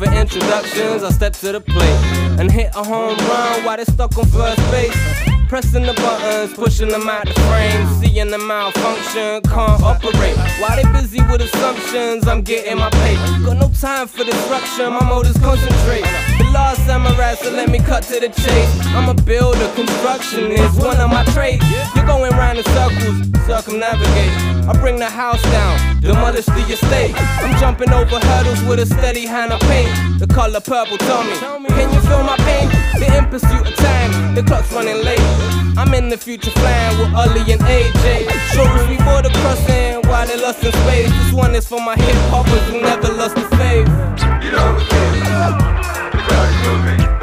Looking for introductions, I step to the plate and hit a home run while they stuck on first base. Pressing the buttons, pushing them out the frame, seeing them malfunction, can't operate. While they busy with assumptions, I'm getting my pay. Got no time for disruption, my mode is concentrate. The last samurai, so let me cut to the chase. I'm a builder, construction is one of my traits. You're going round in circles, circumnavigate. I bring the house down, demolish the estate. I'm jumping over hurdles with a steady hand of paint. The color purple, tell me, can you feel my pain? The in pursuit of time, the clock's running late. I'm in the future flying with Ollie and AJ. Showers we border crossing while they lost in space. This one is for my hip hoppers who never lost the faith. You know what it is. The crowd is moving.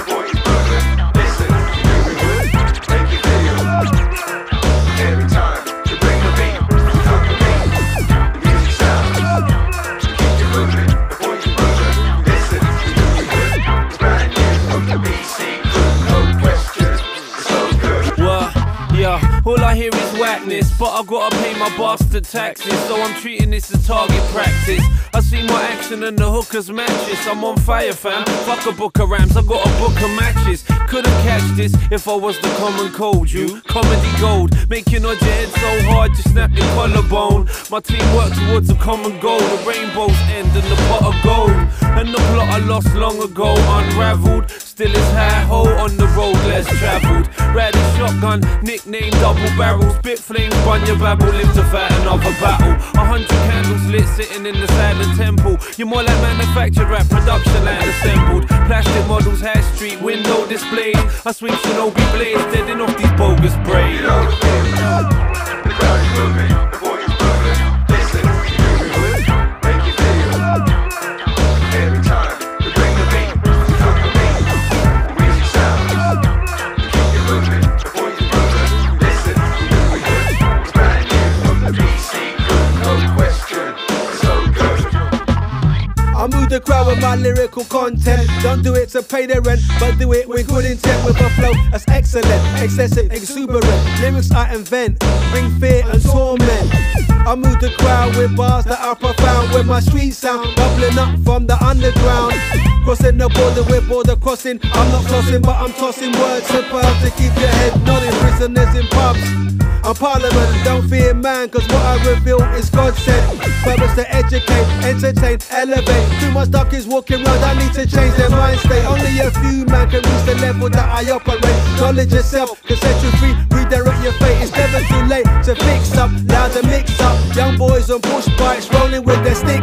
All I hear is whackness, but I gotta pay my bastard taxes, so I'm treating this as target practice. I see more action than the hookers' matches. I'm on fire, fam. Fuck a book of rams, I got a book of matches. Couldn't catch this if I was the common cold. You comedy gold, make you nod your head so hard you snap your collarbone. My team works towards a common goal, the rainbow's end and the pot of gold. And the plot I lost long ago unraveled. Still it's high-ho on the road less travelled. Ride a shotgun, nicknamed double barrels. Spit flames, bun your babble, live to fight another battle. 100 candles lit, sitting in the silent temple. You're more like manufactured rap, production line assembled. Plastic models, high street, window displays. I swing shinobi blades, deading off these bogus braids. You know the crowd's moving, the boys moving. Listen, you do it, make you feel. Every time you bring the beat, I move the crowd with my lyrical content. Don't do it to pay the rent, but do it with good intent. With a flow that's excellent, excessive, exuberant. Lyrics I invent, bring fear and torment. I move the crowd with bars that are profound. With my street sound, bubbling up from the underground. Crossing the border, we're border crossing. I'm not flossing, but I'm tossing words so fast to keep your head nodding. Prisoners in pubs, I'm parliament, don't fear man, cause what I reveal is God sent. Purpose to educate, entertain, elevate. Too much duck is walking round, I need to change their mind state. Only a few man can reach the level that I operate. Knowledge yourself, can set you free, redirect your fate. It's never too late to fix up, now to mix up. Young boys on push bikes, rolling with their sticks.